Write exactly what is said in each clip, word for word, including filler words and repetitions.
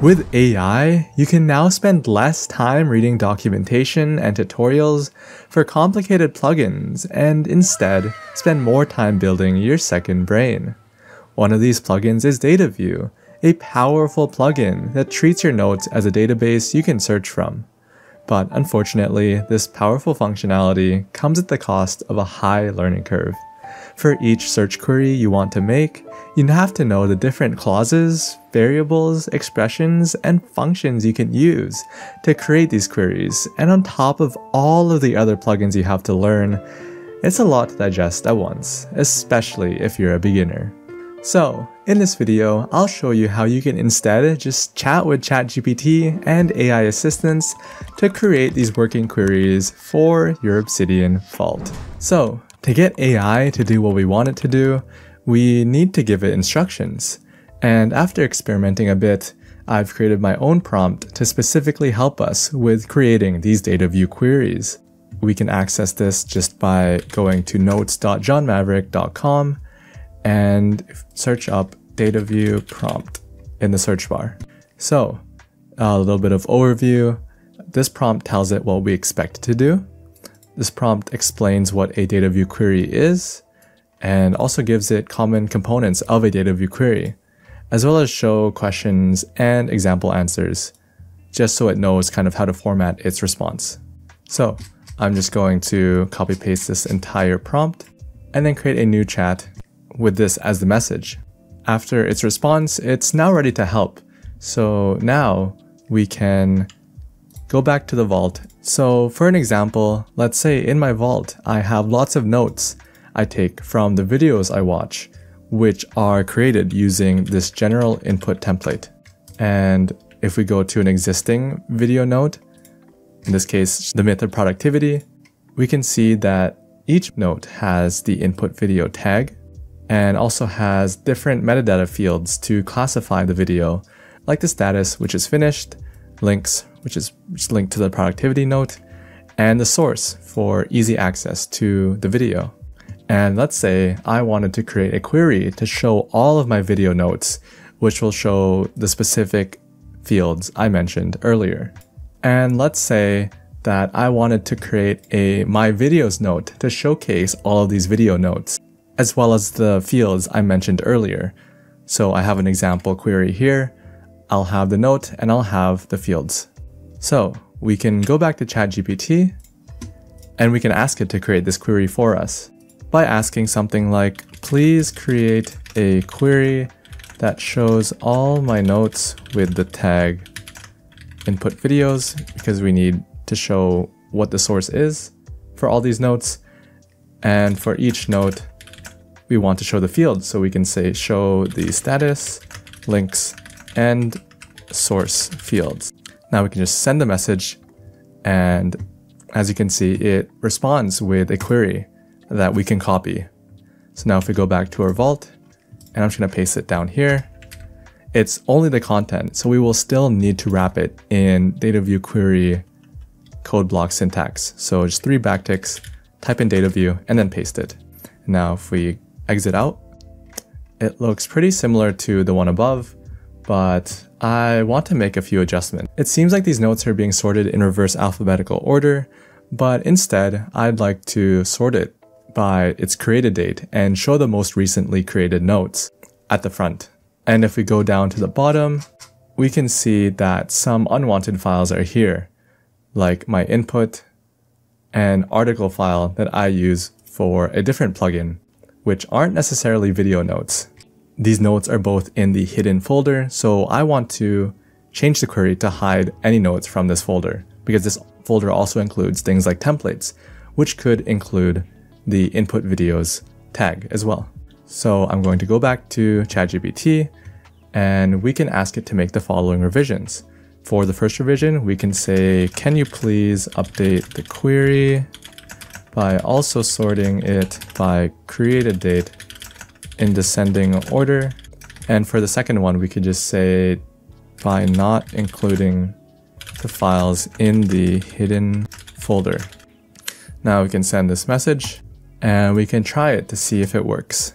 With A I, you can now spend less time reading documentation and tutorials for complicated plugins and instead spend more time building your second brain. One of these plugins is Dataview, a powerful plugin that treats your notes as a database you can search from. But unfortunately, this powerful functionality comes at the cost of a high learning curve. For each search query you want to make, you have to know the different clauses, variables, expressions, and functions you can use to create these queries. And on top of all of the other plugins you have to learn, it's a lot to digest at once, especially if you're a beginner. So, in this video, I'll show you how you can instead just chat with ChatGPT and A I assistants to create these working queries for your Obsidian vault. So, to get A I to do what we want it to do, we need to give it instructions. And after experimenting a bit, I've created my own prompt to specifically help us with creating these Dataview queries. We can access this just by going to notes dot john mavrick dot com and search up Dataview prompt in the search bar. So a little bit of overview. This prompt tells it what we expect it to do. This prompt explains what a Dataview query is, and also gives it common components of a Dataview query, as well as show questions and example answers, just so it knows kind of how to format its response. So I'm just going to copy paste this entire prompt and then create a new chat with this as the message. After its response, it's now ready to help. So now we can go back to the vault. So for an example, let's say in my vault, I have lots of notes I take from the videos I watch, which are created using this general input template. And if we go to an existing video note, in this case, the myth of productivity, we can see that each note has the input video tag and also has different metadata fields to classify the video, like the status, which is finished, links, which is linked to the productivity note, and the source for easy access to the video. And let's say I wanted to create a query to show all of my video notes, which will show the specific fields I mentioned earlier. And let's say that I wanted to create a My Videos note to showcase all of these video notes, as well as the fields I mentioned earlier. So I have an example query here. I'll have the note and I'll have the fields. So we can go back to ChatGPT and we can ask it to create this query for us by asking something like, please create a query that shows all my notes with the tag input videos, because we need to show what the source is for all these notes. And for each note, we want to show the field. So we can say, show the status, links, and source fields. Now we can just send the message, and as you can see, it responds with a query that we can copy. So now if we go back to our vault, and I'm just gonna paste it down here, it's only the content. So we will still need to wrap it in Dataview query code block syntax. So just three backticks, type in Dataview, and then paste it. Now if we exit out, it looks pretty similar to the one above, but I want to make a few adjustments. It seems like these notes are being sorted in reverse alphabetical order, but instead I'd like to sort it by its created date and show the most recently created notes at the front. And if we go down to the bottom, we can see that some unwanted files are here, like my input and article file that I use for a different plugin, which aren't necessarily video notes. These notes are both in the hidden folder, so I want to change the query to hide any notes from this folder, because this folder also includes things like templates, which could include the input videos tag as well. So I'm going to go back to ChatGPT, and we can ask it to make the following revisions. For the first revision, we can say, can you please update the query by also sorting it by created date in descending order. And for the second one, we could just say by not including the files in the hidden folder. Now we can send this message and we can try it to see if it works.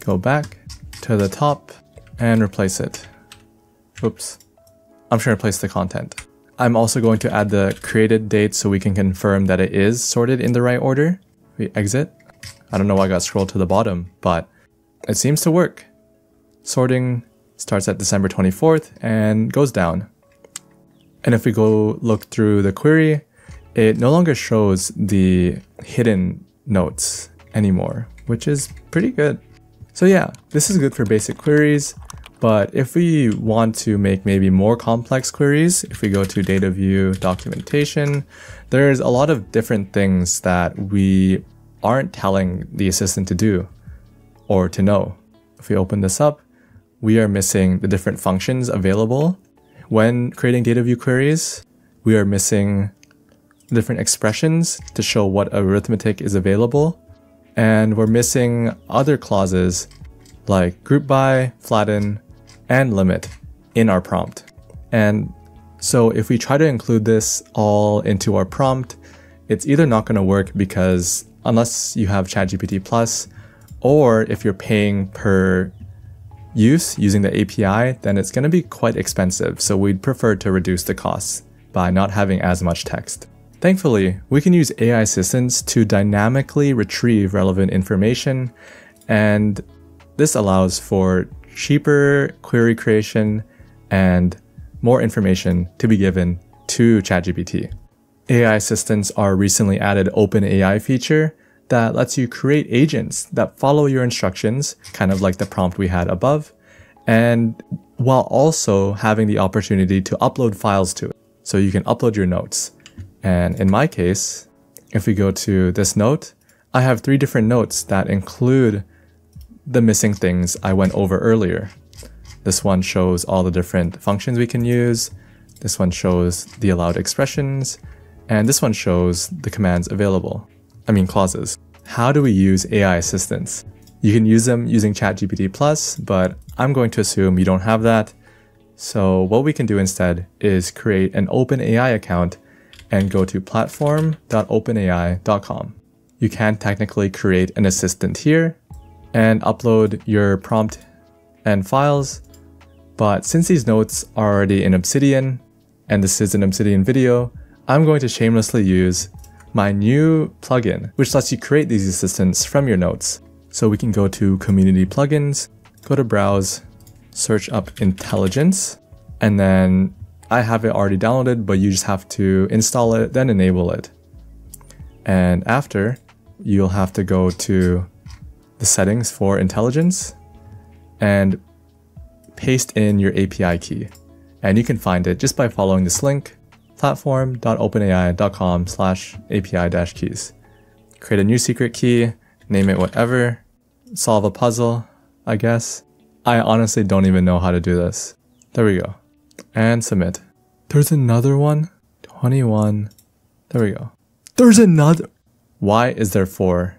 Go back to the top and replace it. Oops. I'm just going to place the content. I'm also going to add the created date so we can confirm that it is sorted in the right order. We exit. I don't know why I got scrolled to the bottom, but it seems to work. Sorting starts at December twenty-fourth and goes down. And if we go look through the query, it no longer shows the hidden notes anymore, which is pretty good. So yeah, this is good for basic queries. But if we want to make maybe more complex queries, if we go to Dataview documentation, there's a lot of different things that we aren't telling the assistant to do or to know. If we open this up, we are missing the different functions available. When creating Dataview queries, we are missing different expressions to show what arithmetic is available. And we're missing other clauses like group by, flatten, and limit in our prompt. And so if we try to include this all into our prompt, it's either not going to work because unless you have ChatGPT plus, or if you're paying per use using the A P I, then it's going to be quite expensive. So we'd prefer to reduce the costs by not having as much text. Thankfully, we can use A I assistants to dynamically retrieve relevant information, and this allows for cheaper query creation and more information to be given to ChatGPT. A I assistants are recently added OpenAI feature that lets you create agents that follow your instructions, kind of like the prompt we had above, and while also having the opportunity to upload files to it. So you can upload your notes. And in my case, if we go to this note, I have three different notes that include the missing things I went over earlier. This one shows all the different functions we can use. This one shows the allowed expressions, and this one shows the commands available. I mean clauses. How do we use A I assistants? You can use them using ChatGPT plus, but I'm going to assume you don't have that. So what we can do instead is create an OpenAI account and go to platform dot open A I dot com. You can technically create an assistant here and upload your prompt and files. But since these notes are already in Obsidian, and this is an Obsidian video, I'm going to shamelessly use my new plugin, which lets you create these assistants from your notes. So we can go to community plugins, go to browse, search up Intelligence, and then I have it already downloaded, but you just have to install it, then enable it. And after, you'll have to go to the settings for Intelligence and paste in your A P I key. And you can find it just by following this link, platform dot open A I dot com slash A P I dash keys. Create a new secret key, name it whatever, solve a puzzle, I guess. I honestly don't even know how to do this. There we go. And submit. There's another one. twenty-one. There we go. There's another. Why is there four?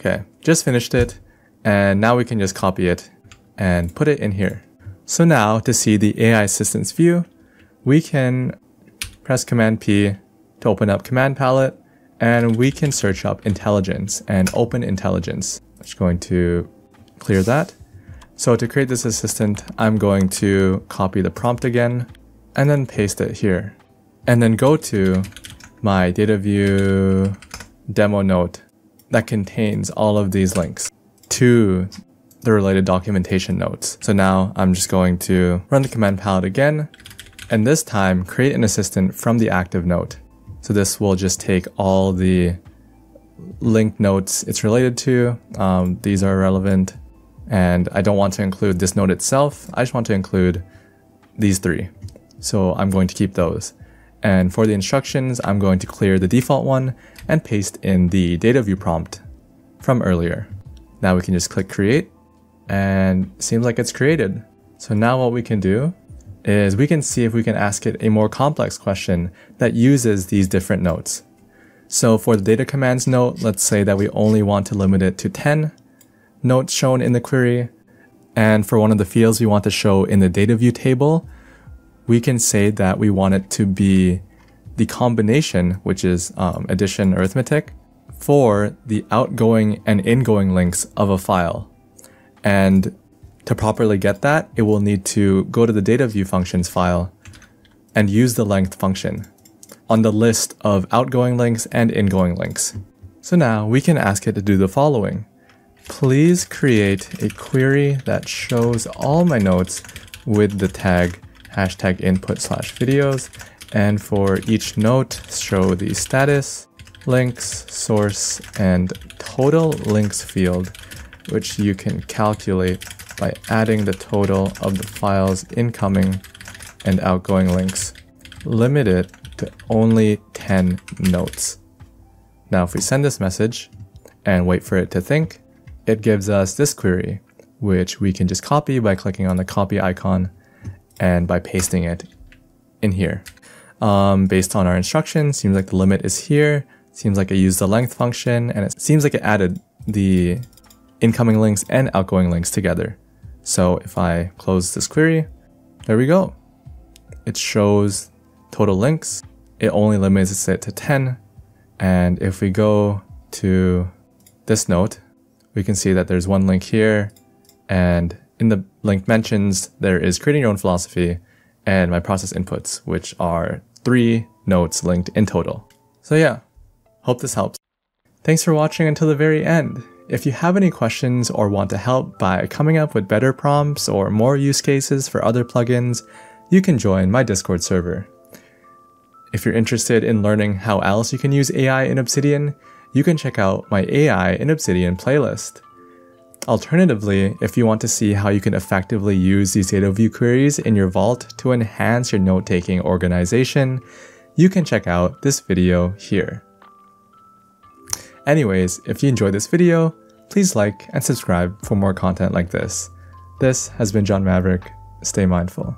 Okay, just finished it. And now we can just copy it and put it in here. So now to see the A I assistance view, we can press Command P to open up Command Palette, and we can search up Intelligence and open Intelligence. I'm just going to clear that. So to create this assistant, I'm going to copy the prompt again and then paste it here. And then go to my Dataview demo note that contains all of these links to the related documentation notes. So now I'm just going to run the command palette again, and this time create an assistant from the active note. So this will just take all the linked notes it's related to. Um, these are relevant. And I don't want to include this note itself. I just want to include these three. So I'm going to keep those. And for the instructions, I'm going to clear the default one and paste in the Dataview prompt from earlier. Now we can just click create, and seems like it's created. So now what we can do is we can see if we can ask it a more complex question that uses these different notes. So for the data commands note, let's say that we only want to limit it to ten. Notes shown in the query, and for one of the fields we want to show in the Dataview table, we can say that we want it to be the combination, which is um, addition arithmetic, for the outgoing and ingoing links of a file. And to properly get that, it will need to go to the Dataview functions file and use the length function on the list of outgoing links and ingoing links. So now we can ask it to do the following. Please create a query that shows all my notes with the tag hashtag input slash videos, and for each note show the status, links, source, and total links field, which you can calculate by adding the total of the file's incoming and outgoing links. Limit it to only ten notes. Now if we send this message and wait for it to think, it gives us this query, which we can just copy by clicking on the copy icon and by pasting it in here. Um, based on our instructions, seems like the limit is here, seems like it used the length function, and it seems like it added the incoming links and outgoing links together. So if I close this query, there we go. It shows total links. It only limits it to ten. And if we go to this note, we can see that there's one link here, and in the link mentions, there is creating your own philosophy and my process inputs, which are three notes linked in total. So yeah, hope this helps. Thanks for watching until the very end. If you have any questions or want to help by coming up with better prompts or more use cases for other plugins, you can join my Discord server. If you're interested in learning how else you can use A I in Obsidian, you can check out my A I in Obsidian playlist. Alternatively, if you want to see how you can effectively use these Dataview queries in your vault to enhance your note-taking organization, you can check out this video here. Anyways, if you enjoyed this video, please like and subscribe for more content like this. This has been John Mavrick. Stay mindful.